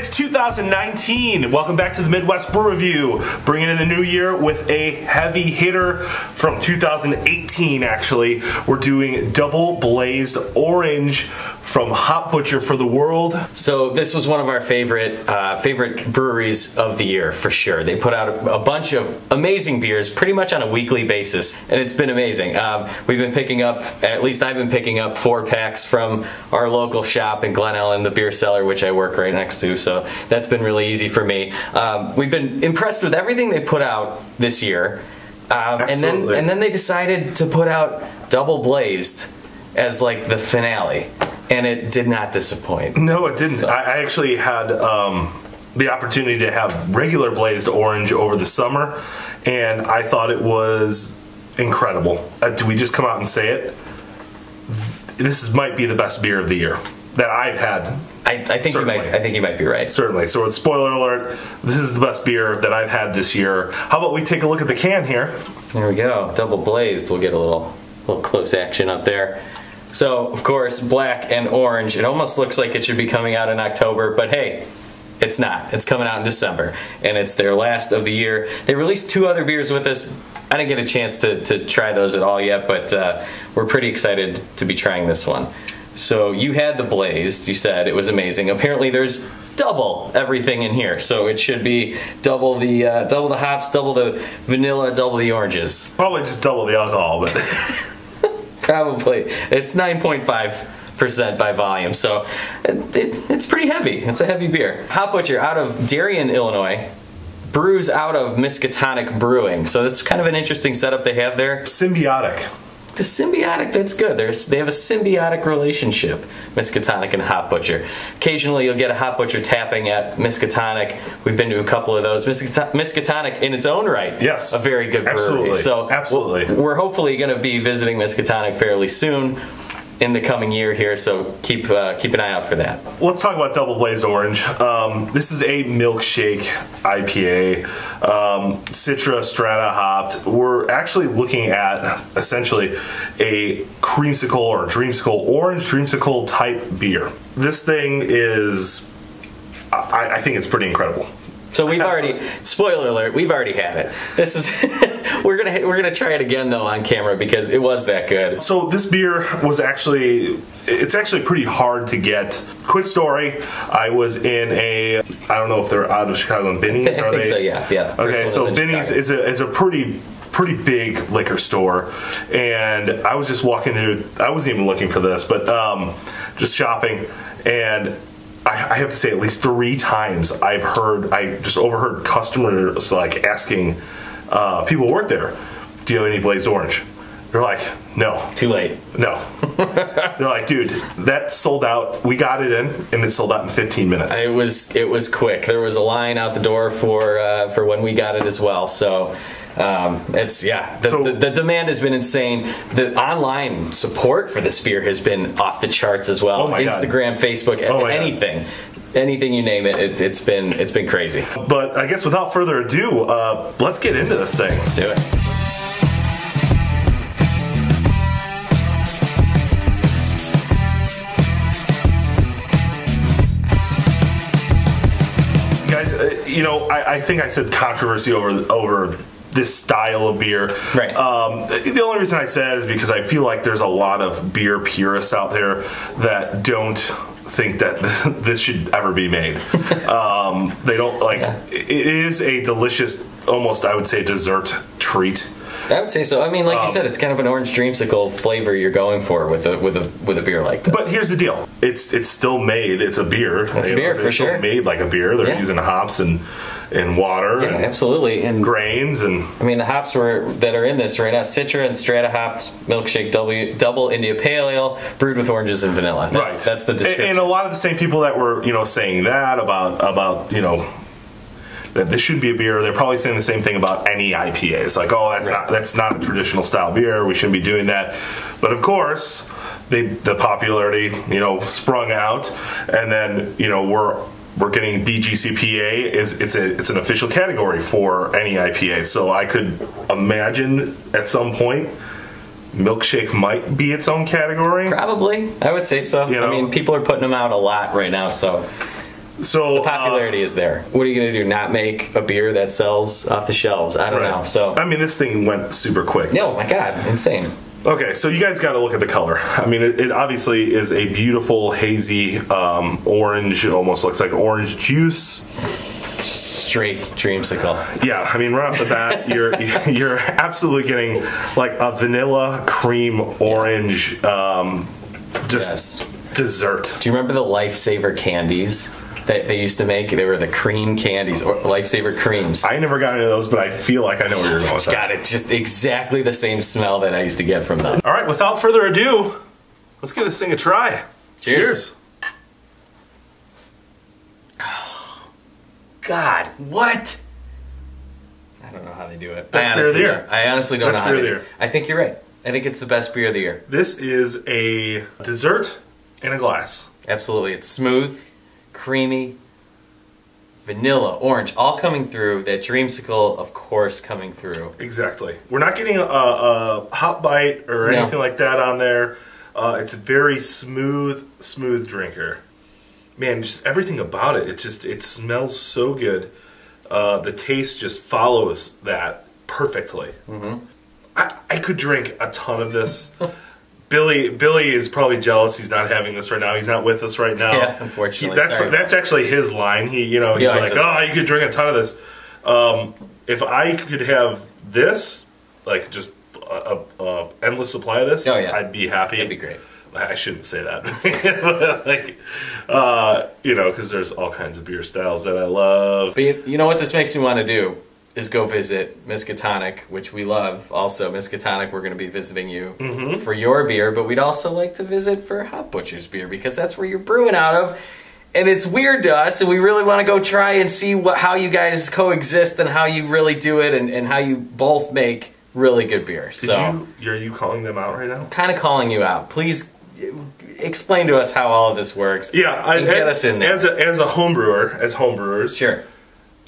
it's 2019. Welcome back to the Midwest Brew Review. Bringing in the new year with a heavy hitter from 2018, actually. We're doing Double Blazed Orange from Hop Butcher for the World. So this was one of our favorite breweries of the year, for sure. They put out a bunch of amazing beers pretty much on a weekly basis, and it's been amazing. We've been picking up, at least I've been picking up 4-packs from our local shop in Glen Ellyn, the Beer Cellar, which I work right next to, so that's been really easy for me. We've been impressed with everything they put out this year, and then they decided to put out Double Blazed as like the finale, and it did not disappoint. No, it didn't. So. I actually had the opportunity to have regular Blazed Orange over the summer, and I thought it was incredible. Do we just come out and say it? This might be the best beer of the year that I've had. I think you might be right. Certainly. So, with spoiler alert, this is the best beer that I've had this year. How about we take a look at the can here? There we go. Double Blazed. We'll get a little close action up there. So, of course, black and orange. It almost looks like it should be coming out in October, but hey, it's not. It's coming out in December, and it's their last of the year. They released 2 other beers with us. I didn't get a chance to try those at all yet, but we're pretty excited to be trying this one. So you had the Blazed, you said it was amazing. Apparently there's double everything in here, so it should be double the hops, double the vanilla, double the oranges. Probably just double the alcohol, but... Probably. It's 9.5% by volume, so it's pretty heavy. It's a heavy beer. Hop Butcher out of Darien, Illinois. Brews out of Miskatonic Brewing, so that's kind of an interesting setup they have there. Symbiotic. The symbiotic, that's good. They have a symbiotic relationship, Miskatonic and Hop Butcher. Occasionally you'll get a Hop Butcher tapping at Miskatonic. We've been to a couple of those. Miskatonic in its own right, yes, a very good brewery. Absolutely. So absolutely. We're hopefully going to be visiting Miskatonic fairly soon in the coming year here, so keep an eye out for that. Let's talk about Double Blazed Orange. This is a milkshake IPA, Citra, Strata hopped. We're actually looking at essentially a creamsicle or dreamsicle, orange dreamsicle type beer. This thing is, I think it's pretty incredible. So we've already, spoiler alert, we've already had it. This is... We're gonna try it again though on camera because it was that good. So this beer was actually, it's actually pretty hard to get. Quick story, I was in a, I don't know if they're out of Chicago and Binny's, are they? So, yeah. Okay, so Binny's is a pretty big liquor store, and I was just walking through, I wasn't even looking for this, but just shopping, and I have to say at least 3 times I've heard, I just overheard customers like asking, people work there, do you have any Blazed Orange? They're like, no. Too late. No. They're like, dude, that sold out. We got it in, and it sold out in 15 minutes. It was quick. There was a line out the door for when we got it as well. So it's, yeah, the demand has been insane. The online support for this beer has been off the charts as well. Oh my Instagram, God. Facebook, oh anything. God. Anything you name it, it's been crazy. But I guess without further ado, let's get into this thing. Let's do it. Guys, you know, I think I said controversy over this style of beer. Right. The only reason I said it is because I feel like there's a lot of beer purists out there that don't think that this should ever be made. They don't like, yeah. It is a delicious, almost I would say dessert treat. I would say so. I mean, like you said, it's kind of an orange dreamsicle flavor you're going for with a beer like this. But here's the deal: it's still made. It's a beer. It's a beer for sure. Made like a beer. They're using hops and water. Yeah, and absolutely. And grains and. I mean, the hops that are in this right now: Citra and Strata hopped milkshake double India Pale Ale brewed with oranges and vanilla. That's the description. And a lot of the same people that were saying that about that this should be a beer, they're probably saying the same thing about any IPA. It's like, oh, that's not a traditional style beer. We shouldn't be doing that. But of course, the popularity, sprung out, and then we're getting BGCPA. It's an official category for any IPA. So I could imagine at some point, milkshake might be its own category. Probably, I would say so. I mean, people are putting them out a lot right now, so. So the popularity is there. What are you going to do? Not make a beer that sells off the shelves? I don't know. So I mean, this thing went super quick. No, my God, insane. Okay, so you guys got to look at the color. I mean, it obviously is a beautiful hazy orange. It almost looks like orange juice. Straight dreamsicle. Yeah, I mean, right off the bat, you're absolutely getting like a vanilla cream orange dessert. Do you remember the Lifesaver candies that they used to make? They were the cream candies, or Lifesaver creams. I never got into those, but I feel like I know where you're going with that. God, it's just exactly the same smell that I used to get from them. All right, without further ado, let's give this thing a try. Cheers. Oh, God, what? I don't know how they do it. Best beer of the year. I honestly don't know how they do it. I think you're right. I think it's the best beer of the year. This is a dessert in a glass. Absolutely. It's smooth, creamy, vanilla, orange, all coming through. That dreamsicle, of course, coming through. Exactly. We're not getting a hop bite or anything like that on there. It's a very smooth drinker. Man, just everything about it, it smells so good. The taste just follows that perfectly. Mm-hmm. I could drink a ton of this. Billy is probably jealous he's not having this right now. He's not with us right now. Yeah, unfortunately. That's actually his line. He's like, oh, you could drink a ton of this. If I could have this, like just a endless supply of this, I'd be happy. That'd be great. I shouldn't say that. Like, because there's all kinds of beer styles that I love. But you know what this makes me want to do? Is go visit Miskatonic, which we love. Also, Miskatonic, we're going to be visiting you for your beer, but we'd also like to visit for Hop Butcher's beer because that's where you're brewing out of, and it's weird to us, and we really want to go try and see how you guys coexist and how you really do it and how you both make really good beer. So, are you calling them out right now? I'm kind of calling you out. Please explain to us how all of this works. Yeah, get us in there. As homebrewers. Sure.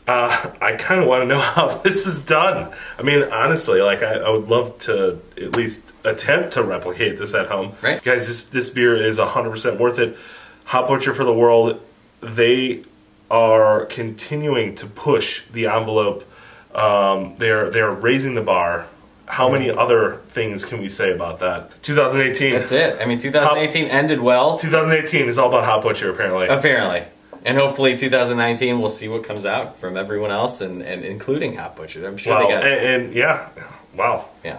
I kind of want to know how this is done. I mean, honestly, like I would love to at least attempt to replicate this at home. Right. Guys, this beer is 100% worth it. Hop Butcher for the World, they are continuing to push the envelope. They're raising the bar. How many other things can we say about that? 2018. That's it. I mean, 2018 ended well. 2018 is all about Hop Butcher, apparently. Apparently. And hopefully 2019, we'll see what comes out from everyone else, and including Hop Butcher. I'm sure they got it. Wow. Yeah.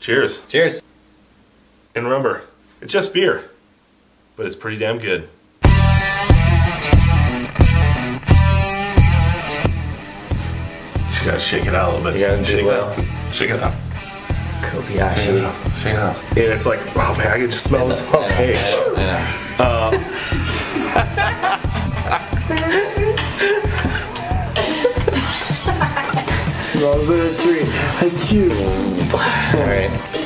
Cheers. Cheers. And remember, it's just beer, but it's pretty damn good. Just gotta shake it out a little bit. You gotta shake it out. Shake it out. Kobayashi. Shake it out. And it's like, wow, man, I can just smell this all day. Smells like a tree. Alright.